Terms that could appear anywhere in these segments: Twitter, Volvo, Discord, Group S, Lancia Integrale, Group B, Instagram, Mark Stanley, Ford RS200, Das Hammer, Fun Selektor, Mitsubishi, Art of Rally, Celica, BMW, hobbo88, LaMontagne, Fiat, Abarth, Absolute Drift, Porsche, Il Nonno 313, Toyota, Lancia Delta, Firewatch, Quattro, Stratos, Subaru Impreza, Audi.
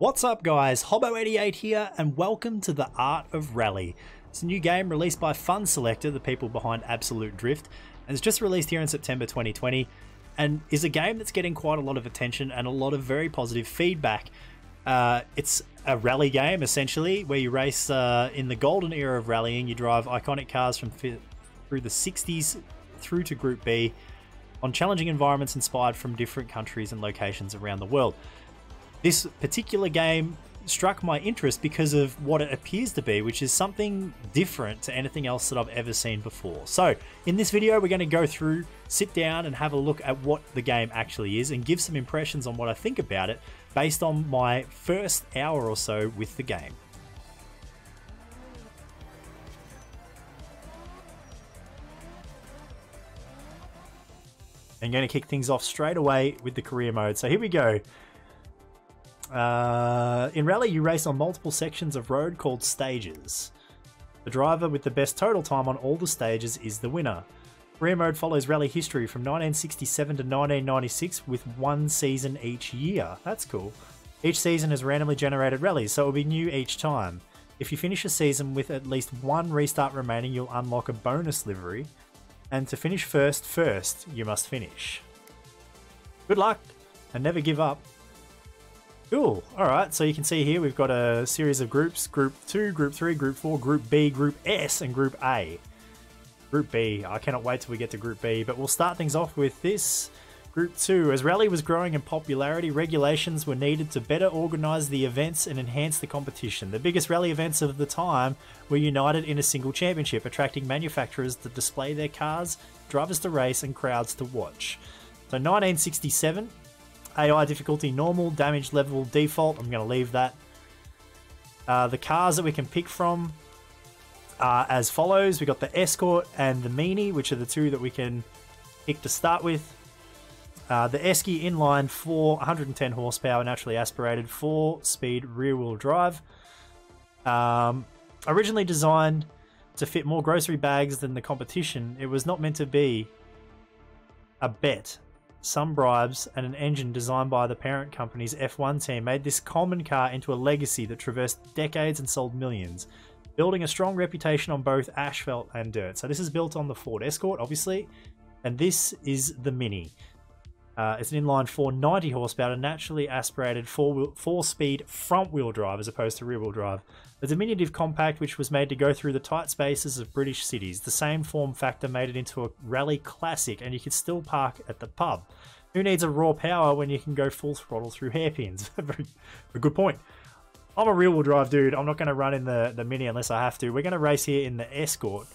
What's up guys, hobbo88 here and welcome to the Art of Rally. It's a new game released by Fun Selektor, the people behind Absolute Drift, and it's just released here in September 2020 and is a game that's getting quite a lot of attention and a lot of very positive feedback. It's a rally game essentially where you race in the golden era of rallying. You drive iconic cars from through the 60s through to Group B on challenging environments inspired from different countries and locations around the world. This particular game struck my interest because of what it appears to be, which is something different to anything else that I've ever seen before. So in this video, we're going to go through, sit down and have a look at what the game actually is and give some impressions on what I think about it based on my first hour or so with the game. I'm going to kick things off straight away with the career mode. So here we go. In Rally, you race on multiple sections of road called stages. The driver with the best total time on all the stages is the winner. Career mode follows rally history from 1967 to 1996 with one season each year. That's cool. Each season is randomly generated rallies, so it will be new each time. If you finish a season with at least one restart remaining, you'll unlock a bonus livery. And to finish first, you must finish. Good luck and never give up. Cool. Alright, so you can see here we've got a series of groups. Group 2, Group 3, Group 4, Group B, Group S, and Group A. Group B. I cannot wait till we get to Group B, but we'll start things off with this. Group 2. As Rally was growing in popularity, regulations were needed to better organise the events and enhance the competition. The biggest rally events of the time were united in a single championship, attracting manufacturers to display their cars, drivers to race, and crowds to watch. So 1967... AI difficulty normal, damage level default, I'm going to leave that. The cars that we can pick from are as follows. We've got the Escort and the Meanie, which are the two that we can pick to start with. The Esky inline 4, 110 horsepower, naturally aspirated, 4-speed rear-wheel drive. Originally designed to fit more grocery bags than the competition, it was not meant to be a bet. Some bribes and an engine designed by the parent company's F1 team made this common car into a legacy that traversed decades and sold millions, building a strong reputation on both asphalt and dirt. So this is built on the Ford Escort, obviously, and this is the Mini. It's an inline 490 horsepower, naturally aspirated 4-speed front-wheel drive as opposed to rear-wheel drive. A diminutive compact which was made to go through the tight spaces of British cities. The same form factor made it into a rally classic and you could still park at the pub. Who needs a raw power when you can go full throttle through hairpins? Very good point. I'm a rear-wheel drive dude. I'm not going to run in the Mini unless I have to. We're going to race here in the Escort.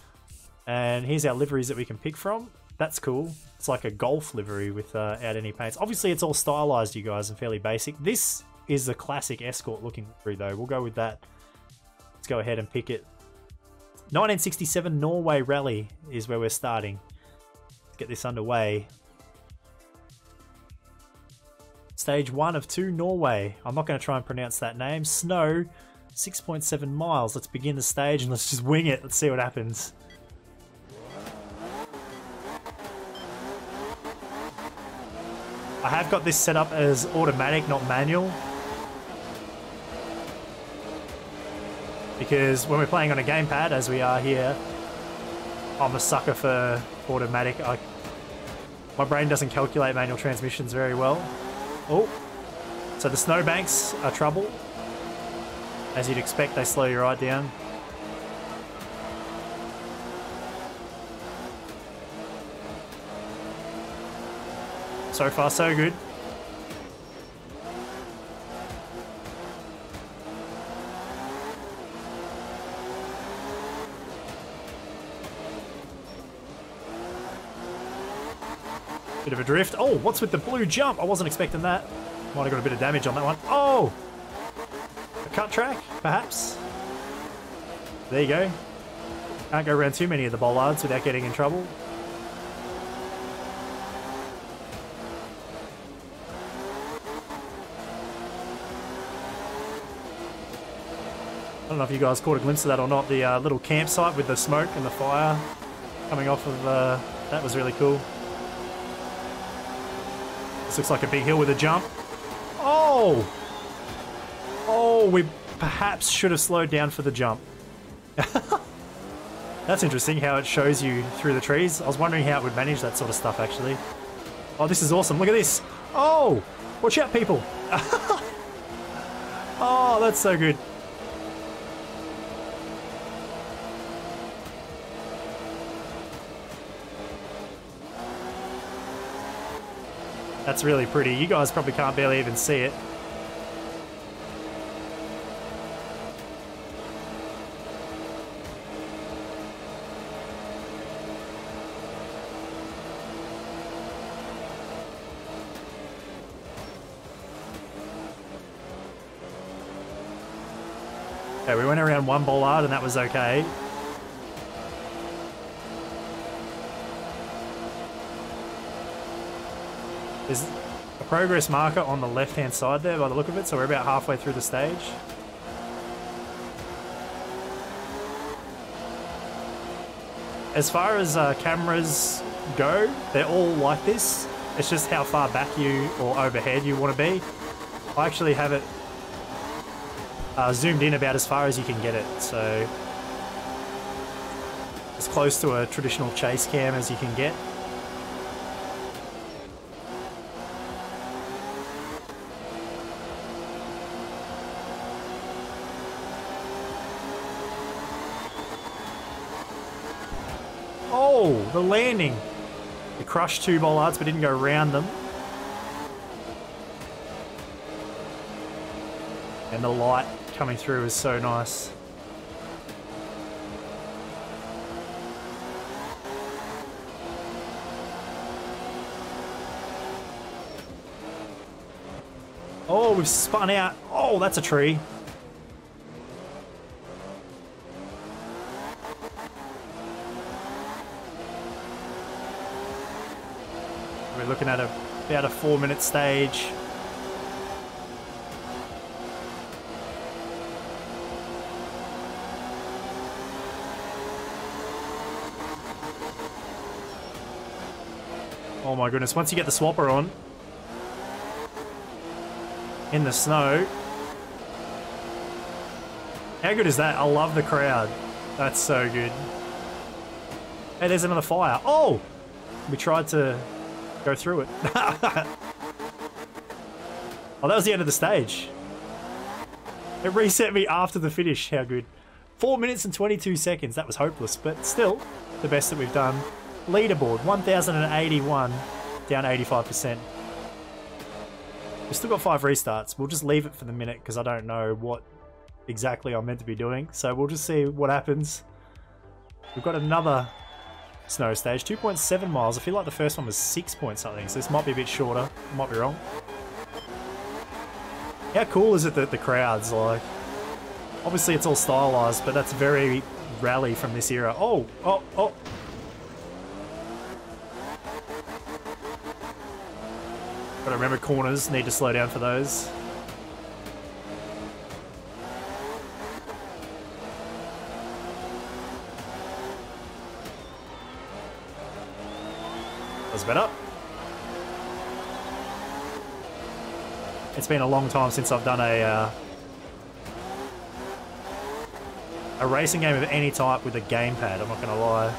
And here's our liveries that we can pick from. That's cool. It's like a golf livery without any paints. Obviously, it's all stylized, you guys, and fairly basic. This is a classic Escort looking livery, though. We'll go with that. Let's go ahead and pick it. 1967 Norway Rally is where we're starting. Let's get this underway. Stage 1 of 2, Norway. I'm not going to try and pronounce that name. Snow, 6.7 miles. Let's begin the stage and let's just wing it. Let's see what happens. I have got this set up as automatic, not manual, because when we're playing on a gamepad, as we are here, I'm a sucker for automatic. My brain doesn't calculate manual transmissions very well. Oh, so the snowbanks are trouble. As you'd expect, they slow you right down. So far, so good. Bit of a drift. Oh, what's with the blue jump? I wasn't expecting that. Might have got a bit of damage on that one. Oh! A cut track, perhaps? There you go. Can't go around too many of the bollards without getting in trouble. I don't know if you guys caught a glimpse of that or not, the little campsite with the smoke and the fire coming off of, that was really cool. This looks like a big hill with a jump. Oh! or we perhaps should have slowed down for the jump. That's interesting how it shows you through the trees. I was wondering how it would manage that sort of stuff, actually. Oh, this is awesome. Look at this. Oh, watch out, people. Oh, that's so good. That's really pretty. You guys probably can't barely even see it. Okay, we went around one bollard and that was okay. There's a progress marker on the left-hand side there by the look of it, so we're about halfway through the stage. As far as cameras go, they're all like this. It's just how far back you or overhead you want to be. I actually have it zoomed in about as far as you can get it, so as close to a traditional chase cam as you can get. The landing. It crushed two bollards but didn't go round them. And the light coming through is so nice. Oh, we've spun out. Oh, that's a tree. Looking at about a 4-minute stage. Oh my goodness, once you get the swapper on in the snow, how good is that? I love the crowd. That's so good. Hey, there's another fire. Oh! We tried to go through it. Oh, that was the end of the stage. It reset me after the finish. How good. 4 minutes and 22 seconds. That was hopeless, but still the best that we've done. Leaderboard 1081, down 85%. We've still got 5 restarts. We'll just leave it for the minute because I don't know what exactly I'm meant to be doing, so we'll just see what happens. We've got another snow stage, 2.7 miles. I feel like the first one was 6 point something, so this might be a bit shorter. I might be wrong. How cool is it that the crowd's like... Obviously it's all stylized, but that's very rally from this era. Oh, oh, oh. Gotta remember corners, need to slow down for those. Better. It's been a long time since I've done a racing game of any type with a gamepad, I'm not gonna lie.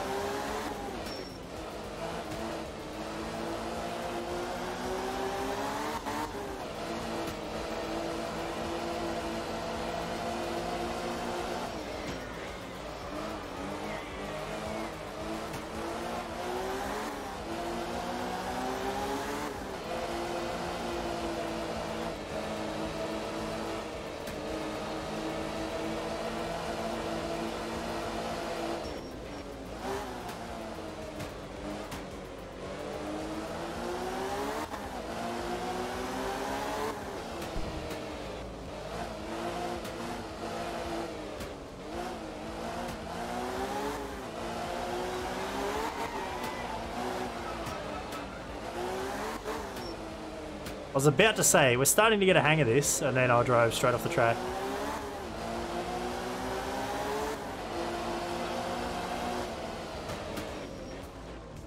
I was about to say, we're starting to get a hang of this, and then I drove straight off the track.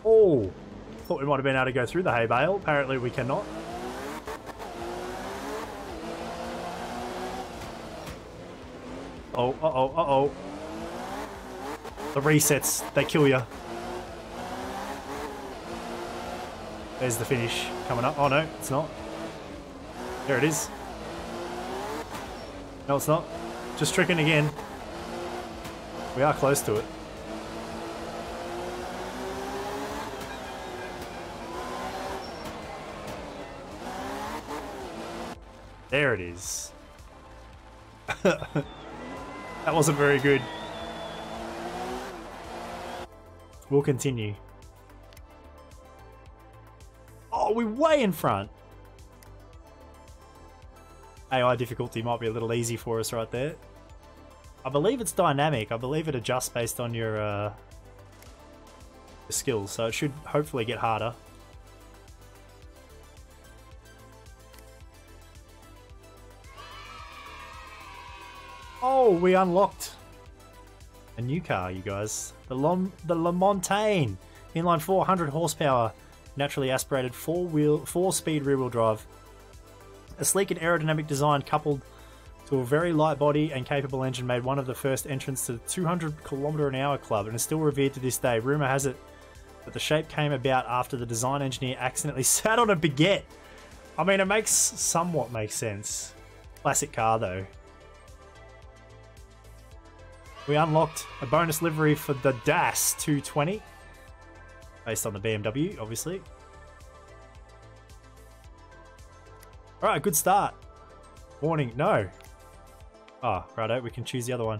Oh, thought we might have been able to go through the hay bale. Apparently we cannot. Oh, uh-oh, uh-oh. The resets, they kill you. There's the finish coming up. Oh no, it's not. There it is. No, it's not. Just tricking again. We are close to it. There it is. That wasn't very good. We'll continue. Oh, we're way in front. AI difficulty might be a little easy for us right there. I believe it's dynamic. I believe it adjusts based on your skills, so it should hopefully get harder. Oh, we unlocked a new car, you guys. The LaMontagne inline 400 horsepower, naturally aspirated four-speed rear-wheel drive. A sleek and aerodynamic design coupled to a very light body and capable engine made one of the first entrants to the 200-km/h club and is still revered to this day. Rumour has it that the shape came about after the design engineer accidentally sat on a baguette. I mean, it somewhat makes sense. Classic car though. We unlocked a bonus livery for the Das 220, based on the BMW, obviously. Alright, good start. Warning, no. Ah, oh, righto, we can choose the other one.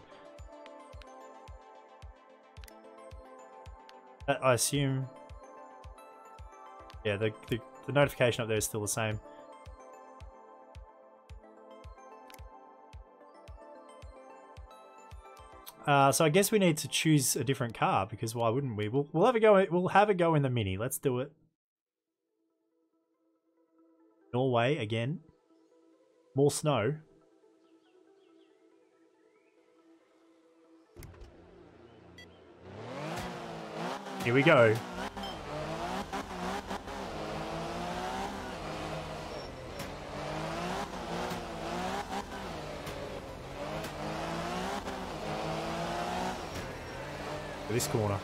That, I assume... Yeah, the notification up there is still the same. So I guess we need to choose a different car, because why wouldn't we? We'll have a go. We'll have a go in the Mini. Let's do it. Norway again. More snow. Here we go. This corner.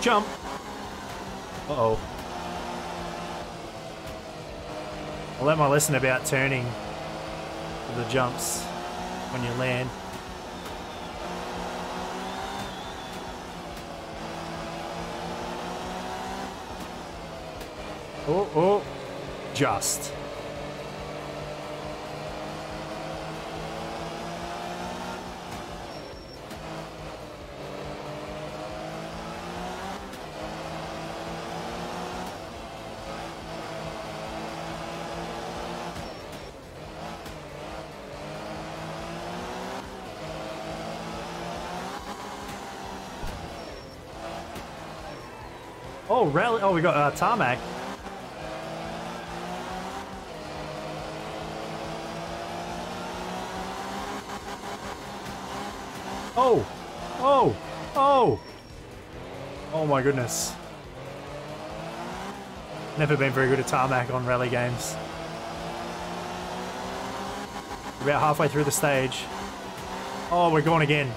Jump. Uh-oh. I learned my lesson about turning the jumps when you land. Oh, oh. Just. Oh, rally! Oh, we got tarmac. Oh, oh, oh! Oh my goodness! Never been very good at tarmac on rally games. About halfway through the stage. Oh, we're gone again.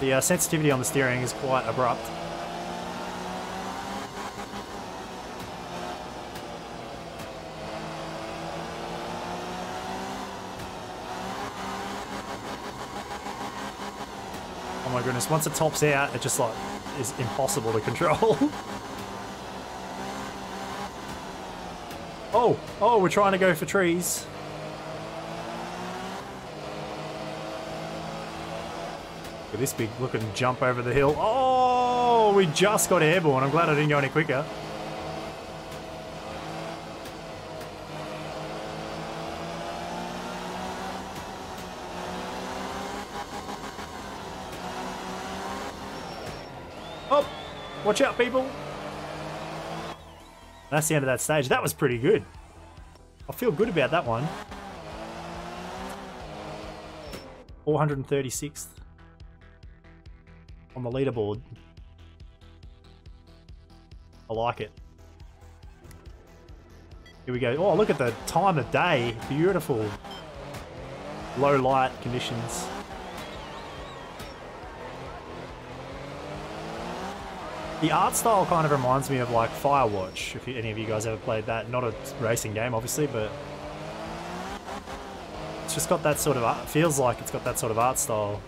The sensitivity on the steering is quite abrupt. Oh my goodness, once it tops out, it just like is impossible to control. Oh, oh, we're trying to go for trees. Look at this big looking jump over the hill. Oh, we just got airborne. I'm glad I didn't go any quicker. Oh, watch out, people. That's the end of that stage. That was pretty good. I feel good about that one. 436th. on the leaderboard. I like it. Here we go. Oh, look at the time of day. Beautiful. Low light conditions. The art style kind of reminds me of like Firewatch, if any of you guys ever played that. Not a racing game, obviously, but it's just got that sort of art, feels like it's got that sort of art style.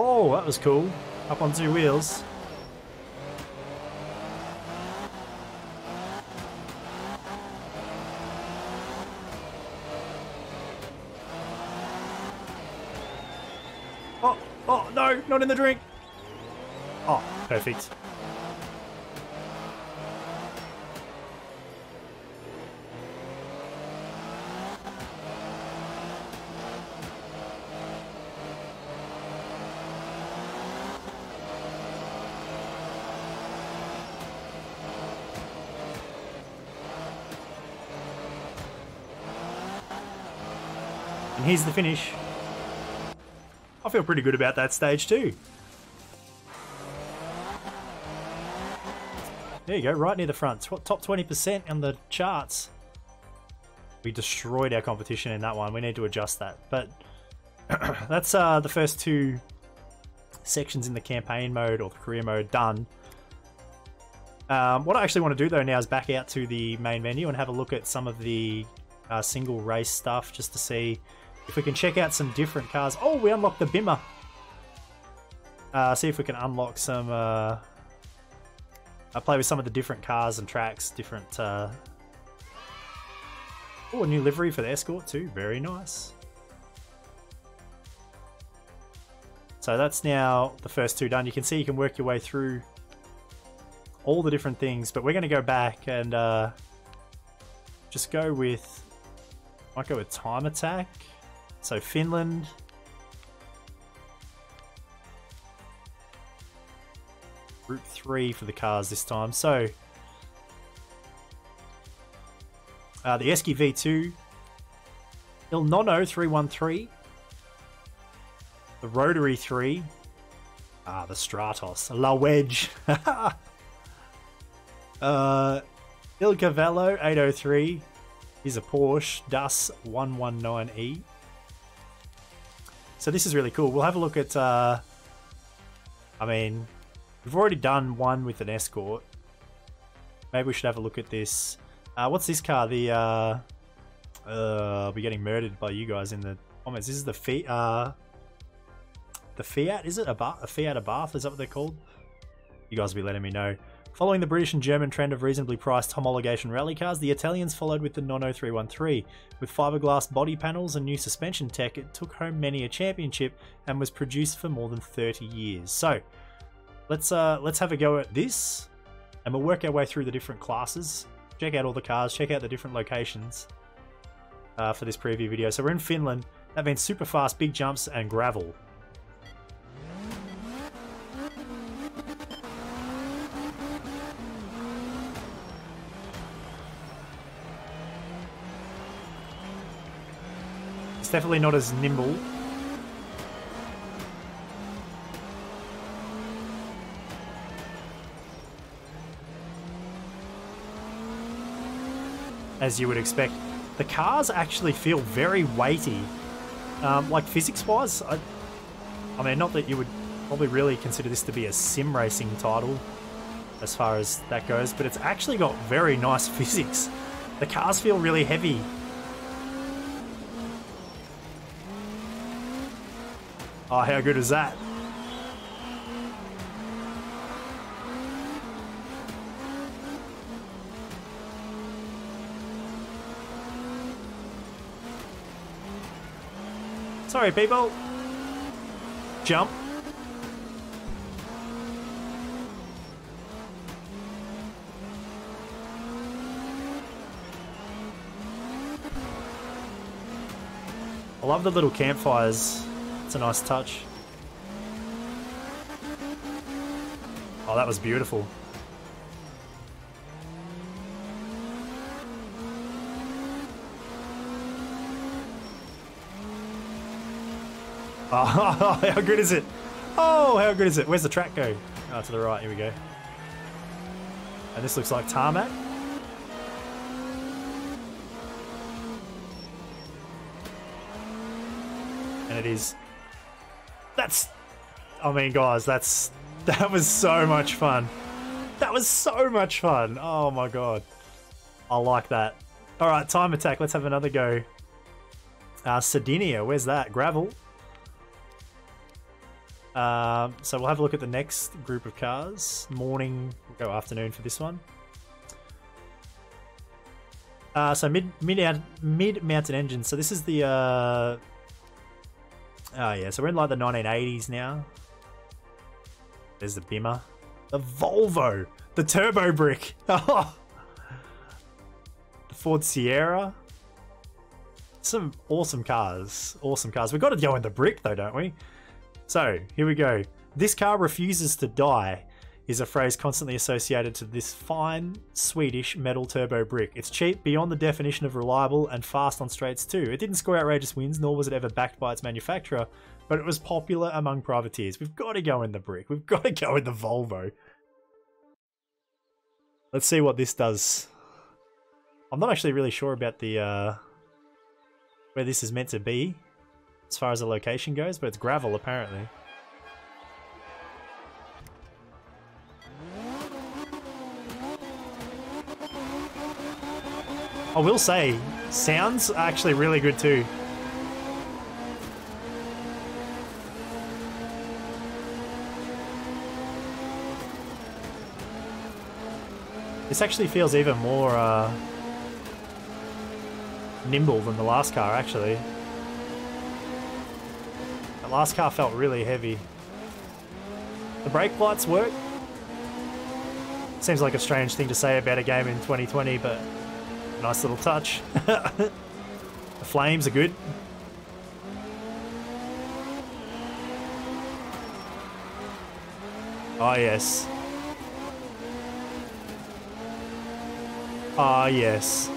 Oh, that was cool. Up on two wheels. Oh, oh, no, not in the drink. Oh, perfect. Here's the finish. I feel pretty good about that stage too. There you go, right near the front. Top 20% on the charts. We destroyed our competition in that one. We need to adjust that. But that's the first two sections in the campaign mode or career mode done. What I actually want to do though now is back out to the main menu and have a look at some of the single race stuff just to see if we can check out some different cars. Oh, we unlocked the Bimmer. See if we can unlock some... I play with some of the different cars and tracks, different... Oh, a new livery for the Escort too. Very nice. So that's now the first two done. You can see you can work your way through all the different things, but we're going to go back and just go with... Might go with Time Attack. So Finland. Group 3 for the cars this time. So the Eski V2. Il Nonno 313. The Rotary 3. Ah, the Stratos. La Wedge. Il Cavallo 803. Here's a Porsche, Das 119E. So this is really cool. We'll have a look at, I mean, we've already done one with an Escort. Maybe we should have a look at this. What's this car? The, I'll be getting murdered by you guys in the comments. This is the Fiat, is it? A Fiat Abarth, is that what they're called? You guys will be letting me know. Following the British and German trend of reasonably priced homologation rally cars, the Italians followed with the Nonno 313. With fiberglass body panels and new suspension tech, it took home many a championship and was produced for more than 30 years. So, let's have a go at this, and we'll work our way through the different classes, check out all the cars, check out the different locations for this preview video. So we're in Finland. That means super fast, big jumps, and gravel. It's definitely not as nimble. As you would expect. The cars actually feel very weighty. Like physics-wise, I mean, not that you would probably really consider this to be a sim racing title as far as that goes, but it's actually got very nice physics. The cars feel really heavy. Oh, how good is that? Sorry, people. Jump. I love the little campfires. It's a nice touch. Oh, that was beautiful. Oh, how good is it? Oh, how good is it? Where's the track go? Oh, to the right. Here we go. And this looks like tarmac. And it is. That's. I mean, guys, that's. That was so much fun. That was so much fun. Oh my god. I like that. All right, time attack. Let's have another go. Sardinia. Where's that? Gravel. So we'll have a look at the next group of cars. Morning, we'll go afternoon for this one. So mid-mounted engines. So this is the oh yeah, so we're in like the 1980s now. There's the Bimmer, the Volvo, the Turbo Brick, the Ford Sierra. Some awesome cars, awesome cars. We've got to go in the brick though, don't we? So, here we go. This car refuses to die is a phrase constantly associated to this fine Swedish metal turbo brick. It's cheap, beyond the definition of reliable, and fast on straights too. It didn't score outrageous wins, nor was it ever backed by its manufacturer, but it was popular among privateers. We've got to go in the brick. We've got to go in the Volvo. Let's see what this does. I'm not actually really sure about the where this is meant to be. As far as the location goes, but it's gravel apparently. I will say, sounds are actually really good too. This actually feels even more nimble than the last car actually. Last car felt really heavy. The brake lights work. Seems like a strange thing to say about a game in 2020, but nice little touch. The flames are good. Oh yes. Oh yes.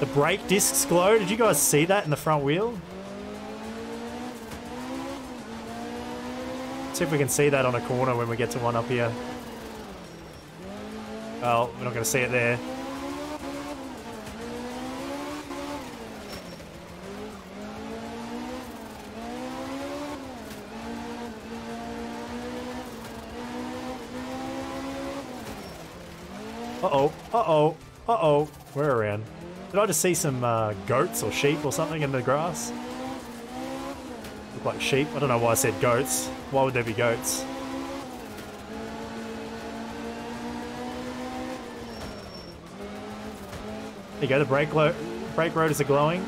The brake discs glow. Did you guys see that in the front wheel? Let's see if we can see that on a corner when we get to one up here. Well, we're not going to see it there. Uh-oh, uh-oh, uh-oh. We're around. Did I just see some goats or sheep or something in the grass? Look like sheep. I don't know why I said goats. Why would there be goats? There you go, the brake rotors are glowing.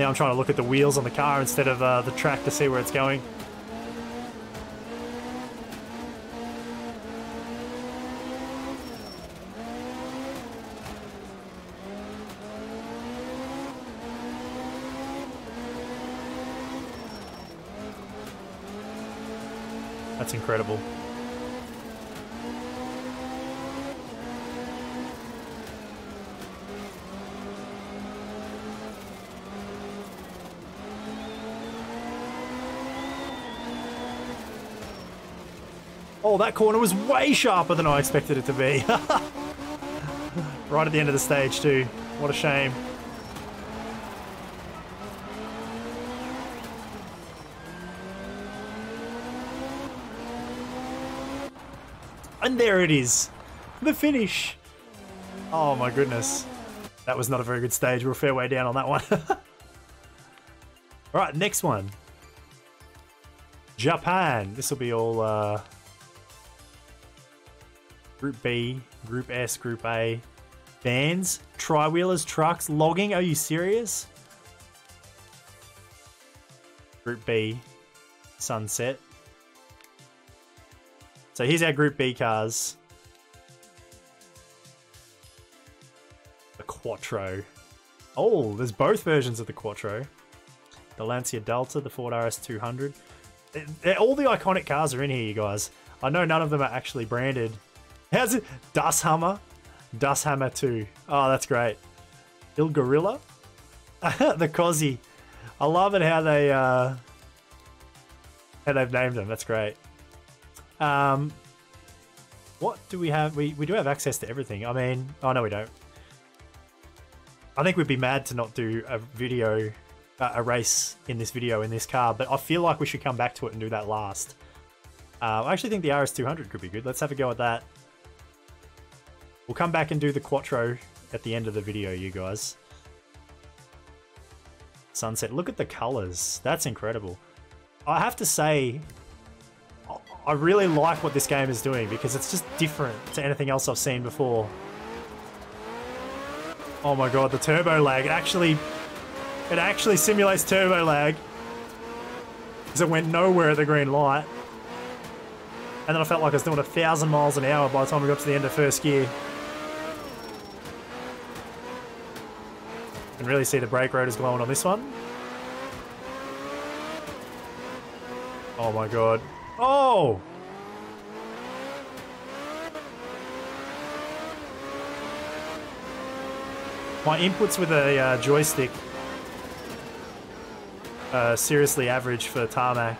Now I'm trying to look at the wheels on the car instead of the track to see where it's going. That's incredible. Oh, that corner was way sharper than I expected it to be. Right at the end of the stage too. What a shame. And there it is, the finish. Oh my goodness. That was not a very good stage. We're a fair way down on that one. All right, next one. Japan. This will be all Group B, Group S, Group A. Vans, tri-wheelers, trucks, logging. Are you serious? Group B, sunset. So here's our Group B cars. The Quattro. Oh, there's both versions of the Quattro. The Lancia Delta, the Ford RS200. All the iconic cars are in here, you guys. I know none of them are actually branded. How's it? Das Hammer. Das Hammer 2. Oh, that's great. Il Gorilla. The Cozzy. I love it how they, how they've named them. That's great. What do we have? We do have access to everything. I mean, oh no, we don't. I think we'd be mad to not do a video, a race in this video in this car, but I feel like we should come back to it and do that last. I actually think the RS200 could be good. Let's have a go at that. We'll come back and do the Quattro at the end of the video, you guys. Sunset. Look at the colors. That's incredible. I have to say, I really like what this game is doing because it's just different to anything else I've seen before. Oh my god, the turbo lag. It actually simulates turbo lag. Because it went nowhere at the green light. And then I felt like I was doing 1,000 miles an hour by the time we got to the end of first gear. You can really see the brake rotors glowing on this one. Oh my god. Oh! My inputs with a joystick are seriously average for tarmac.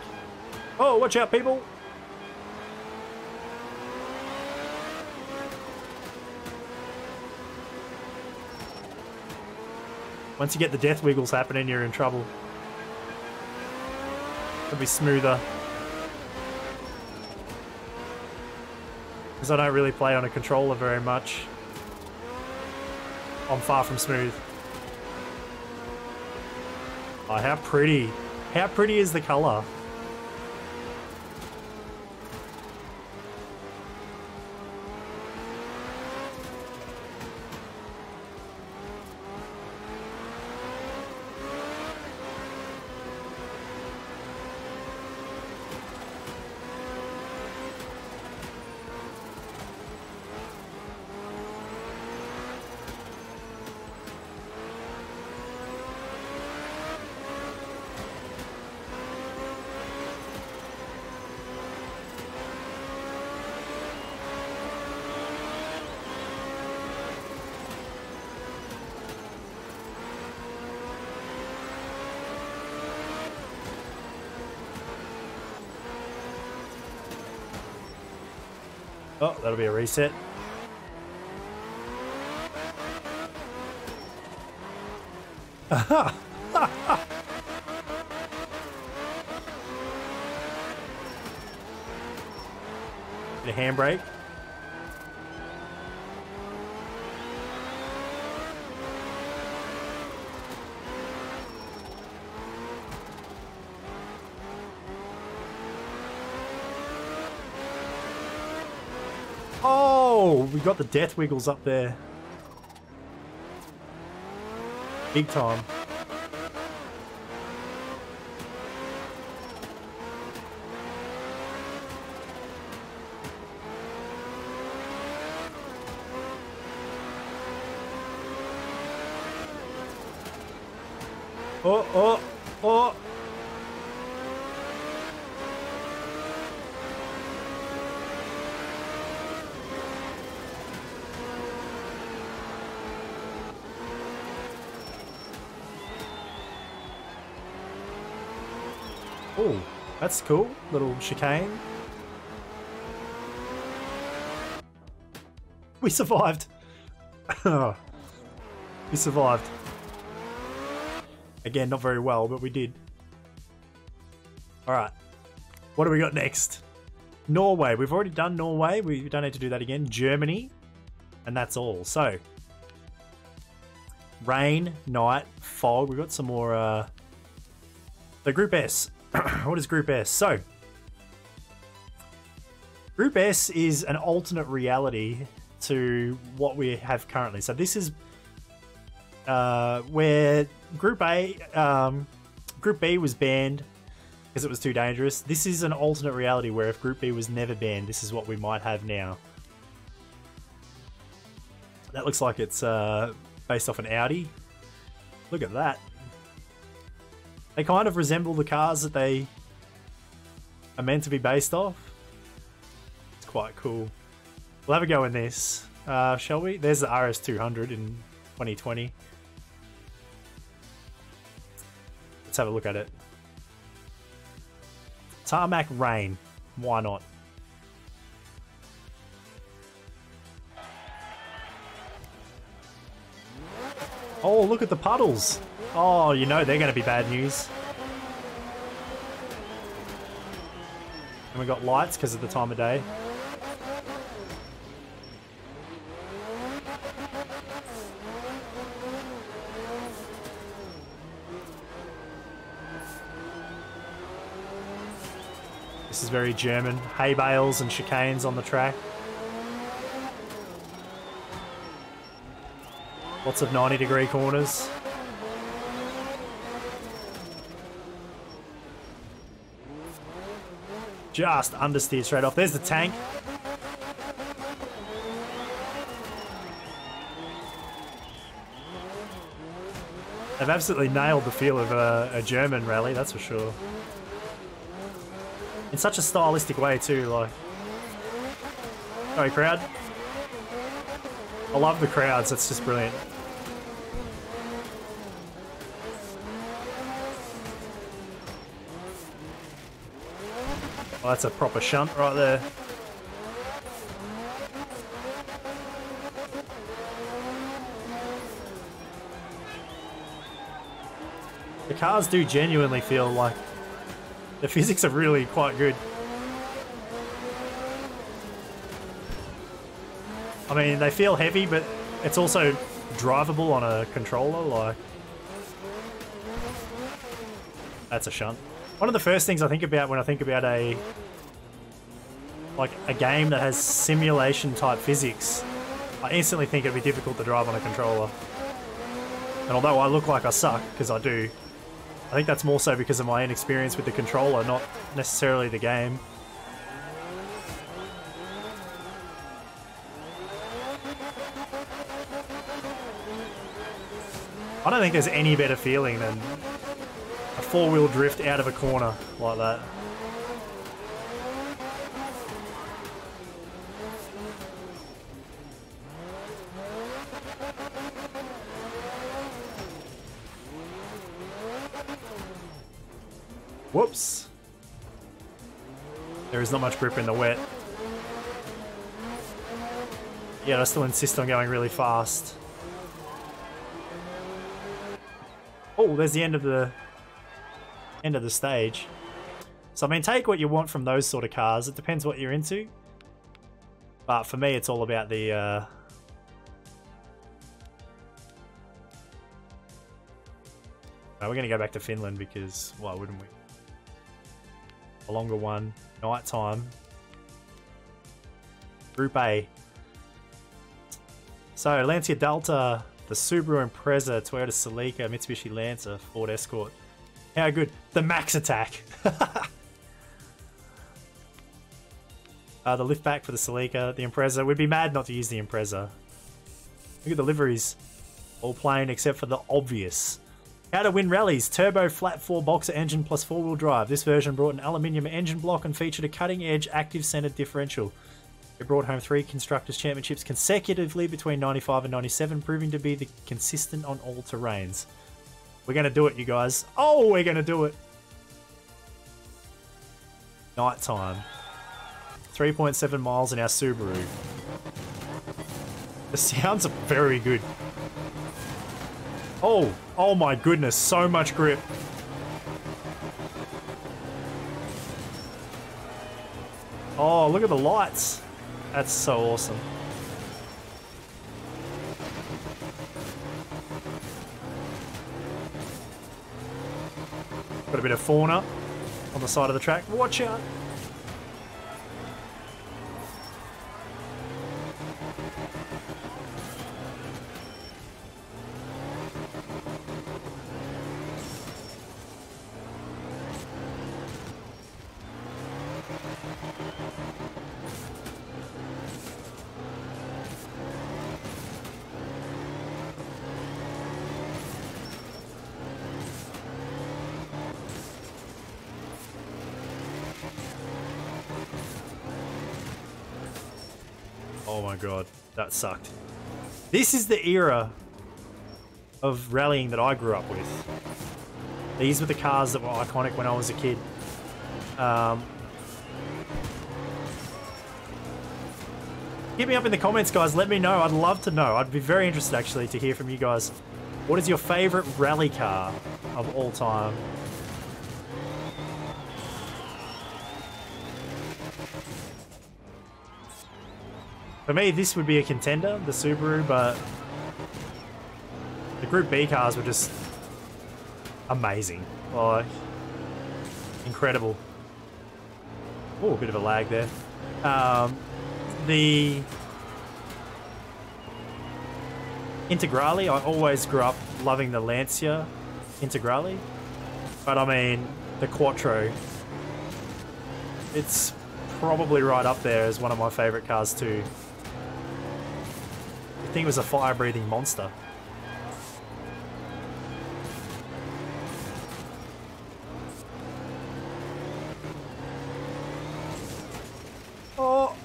Oh, watch out, people! Once you get the death wiggles happening, you're in trouble. It'll be smoother. Because I don't really play on a controller very much. I'm far from smooth. Oh, how pretty. How pretty is the colour? Oh, that'll be a reset. The handbrake. We got the death wiggles up there. Big time. oh, oh, oh. Oh, that's cool. Little chicane. We survived. We survived. Again, not very well, but we did. Alright. What do we got next? Norway. We've already done Norway. We don't need to do that again. Germany. And that's all. So. Rain, night, fog. We've got some more. The Group S. What is Group S? So, Group S is an alternate reality to what we have currently. So this is where Group B was banned because it was too dangerous. This is an alternate reality where if Group B was never banned, this is what we might have now. That looks like it's based off an Audi. Look at that. They kind of resemble the cars that they are meant to be based off. It's quite cool. We'll have a go in this, shall we? There's the RS200 in 2020. Let's have a look at it. Tarmac rain. Why not? Oh, look at the puddles. Oh, you know they're going to be bad news. And we got lights because of the time of day. This is very German. Hay bales and chicanes on the track. Lots of 90-degree corners. Just understeer straight off. There's the tank. They've absolutely nailed the feel of a German rally, that's for sure. In such a stylistic way too, like. Sorry, crowd. I love the crowds, that's just brilliant. Well, that's a proper shunt right there. The cars do genuinely feel like the physics are really quite good. I mean, they feel heavy, but it's also drivable on a controller, like. That's a shunt. One of the first things I think about when I think about a game that has simulation type physics, I instantly think it'd be difficult to drive on a controller. And although I look like I suck, because I do, I think that's more so because of my inexperience with the controller, not necessarily the game. I don't think there's any better feeling than a four-wheel drift out of a corner like that. Whoops. There is not much grip in the wet. Yeah, I still insist on going really fast. Oh, there's the end of the stage. So I mean, take what you want from those sort of cars. It depends what you're into. But for me, it's all about the No, we're gonna go back to Finland because why wouldn't we? A longer one, night time. Group A. So Lancia Delta, the Subaru Impreza, Toyota Celica, Mitsubishi Lancer, Ford Escort. How good. The max attack. The lift back for the Celica, the Impreza. We'd be mad not to use the Impreza. Look at the liveries. All plain except for the obvious. How to win rallies. Turbo flat 4 boxer engine plus 4-wheel drive. This version brought an aluminium engine block and featured a cutting-edge active-centered differential. It brought home 3 Constructors' Championships consecutively between 95 and 97, proving to be the consistent on all terrains. We're going to do it, you guys. Oh, we're going to do it. Night time. 3.7 miles in our Subaru. The sounds are very good. Oh, oh my goodness, so much grip. Oh, look at the lights. That's so awesome. Got a bit of fauna on the side of the track. Watch out. Oh my god, that sucked. This is the era of rallying that I grew up with. These were the cars that were iconic when I was a kid. Hit me up in the comments, guys. Let me know. I'd love to know. I'd be very interested, actually, to hear from you guys. What is your favorite rally car of all time? For me, this would be a contender, the Subaru, but the Group B cars were just amazing. Like, incredible. Oh, a bit of a lag there. The Integrale, I always grew up loving the Lancia Integrale, but I mean, the Quattro, it's probably right up there as one of my favorite cars too. I think it was a fire-breathing monster. Oh!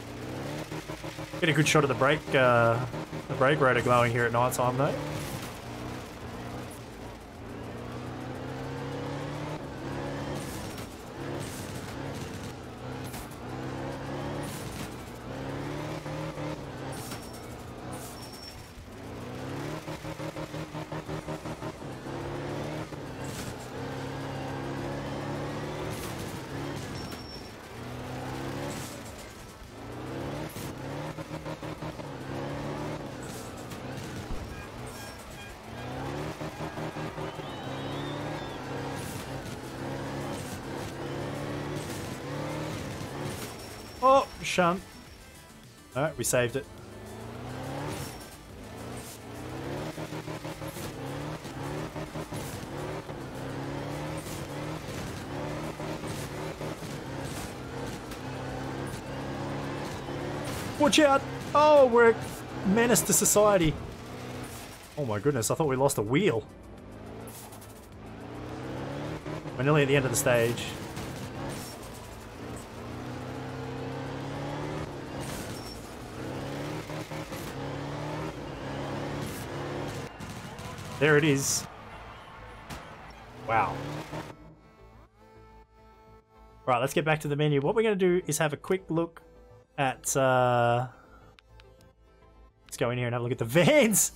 Get a good shot of the brake rotor glowing here at night time though. Oh, shunt. Alright, we saved it. Watch out! Oh, we're a menace to society. Oh my goodness, I thought we lost a wheel. We're nearly at the end of the stage. There it is. Wow. Right, let's get back to the menu. What we're going to do is have a quick look at... let's go in here and have a look at the vans.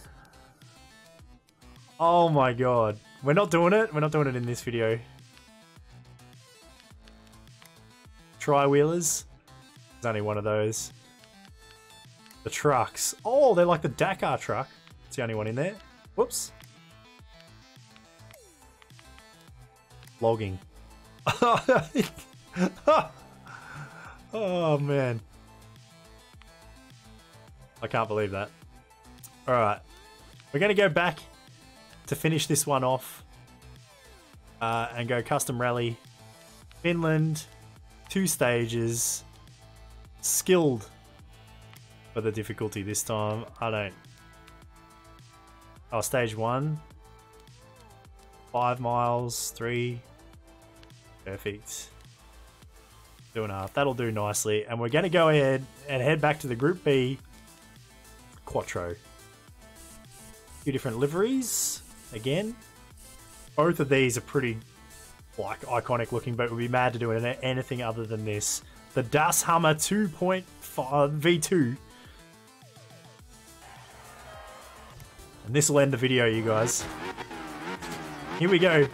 Oh my god. We're not doing it. We're not doing it in this video. Tri-wheelers. There's only one of those. The trucks. Oh, they're like the Dakar truck. It's the only one in there. Whoops. Logging. Oh man, I can't believe that. All right, we're gonna go back to finish this one off and go custom rally Finland, 2 stages, skilled for the difficulty this time. I don't... Oh, stage 1. 5 miles, 3. Perfect. 2.5. That'll do nicely. And we're going to go ahead and head back to the Group B Quattro. A few different liveries again. Both of these are pretty like iconic looking, but it would be mad to do anything other than this. The Das Hammer 2.5 V2. And this will end the video, you guys. Here we go.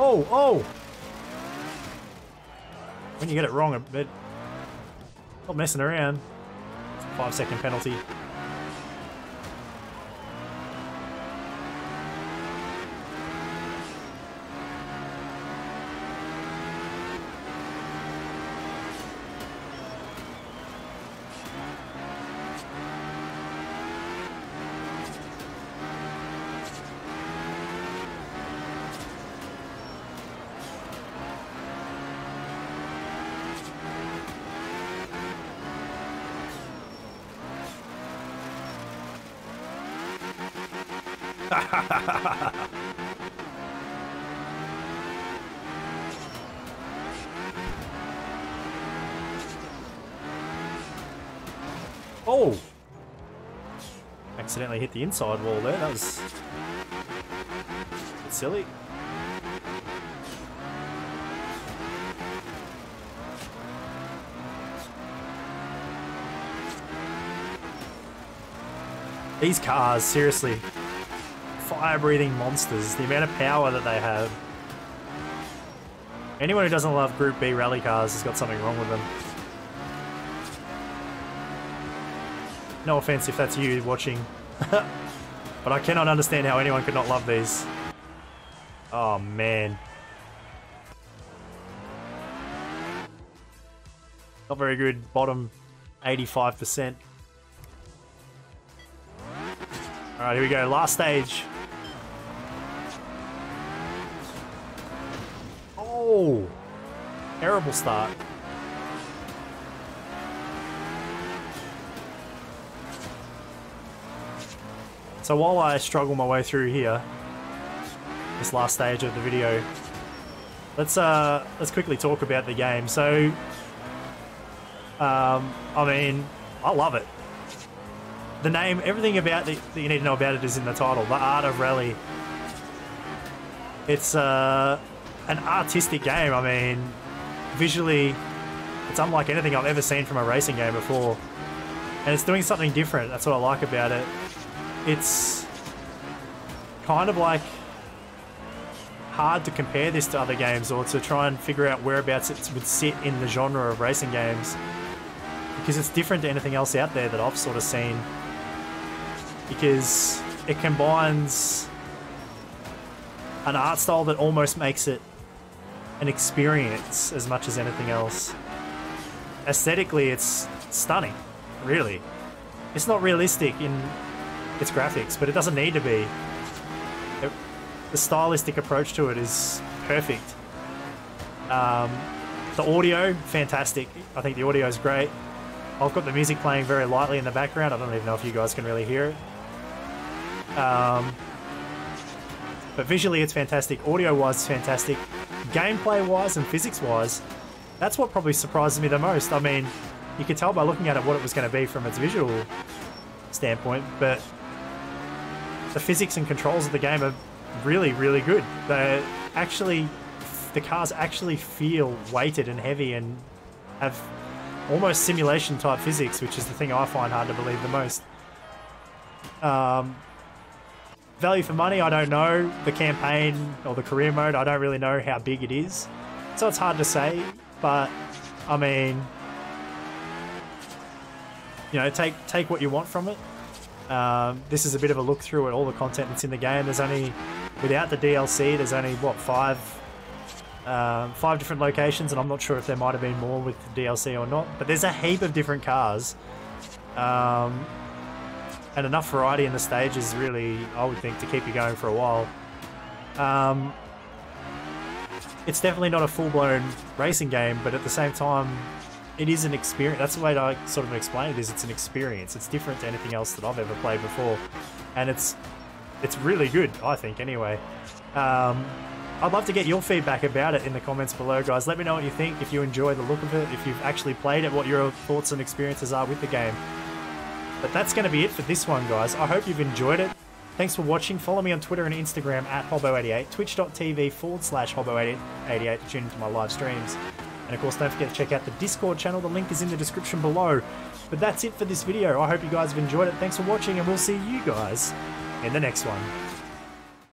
Oh, oh! When you get it wrong, a bit. Not messing around. It's a 5-second penalty. Oh! Accidentally hit the inside wall there, that was a bit silly. These cars, seriously. Fire-breathing monsters, the amount of power that they have. Anyone who doesn't love Group B rally cars has got something wrong with them. No offense if that's you watching, but I cannot understand how anyone could not love these. Oh man. Not very good, bottom 85%. Alright, here we go, last stage. Oh, terrible start. So while I struggle my way through here, this last stage of the video, let's quickly talk about the game. So, I mean, I love it. The name, everything about that you need to know about it is in the title, The Art of Rally. It's an artistic game. I mean, visually, it's unlike anything I've ever seen from a racing game before. And it's doing something different. That's what I like about it. It's kind of like hard to compare this to other games or to try and figure out whereabouts it would sit in the genre of racing games, because it's different to anything else out there that I've sort of seen, because it combines an art style that almost makes it an experience as much as anything else. Aesthetically, it's stunning, really. It's not realistic in its graphics, but it doesn't need to be. The stylistic approach to it is perfect. The audio, fantastic. I think the audio is great. I've got the music playing very lightly in the background. I don't even know if you guys can really hear it. But visually it's fantastic. Audio-wise it's fantastic. Gameplay-wise and physics-wise, that's what probably surprises me the most. I mean, you could tell by looking at it what it was going to be from its visual standpoint, but the physics and controls of the game are really, really good. They're actually... the cars actually feel weighted and heavy and have almost simulation type physics, which is the thing I find hard to believe the most. Value for money, I don't know. The campaign or the career mode, I don't really know how big it is. So it's hard to say, but I mean, you know, take what you want from it. This is a bit of a look through at all the content that's in the game. There's only, without the DLC, there's only, what, five different locations, and I'm not sure if there might have been more with the DLC or not, but there's a heap of different cars. And enough variety in the stages, really, I would think, to keep you going for a while. It's definitely not a full-blown racing game, but at the same time, it is an experience. That's the way I sort of explain it, is it's an experience. It's different to anything else that I've ever played before. And it's really good, I think, anyway. I'd love to get your feedback about it in the comments below, guys. Let me know what you think, if you enjoy the look of it, if you've actually played it, what your thoughts and experiences are with the game. But that's going to be it for this one, guys. I hope you've enjoyed it. Thanks for watching. Follow me on Twitter and Instagram at hobbo88, twitch.tv/hobbo88 to tune into my live streams. And of course, don't forget to check out the Discord channel. The link is in the description below. But that's it for this video. I hope you guys have enjoyed it. Thanks for watching, and we'll see you guys in the next one.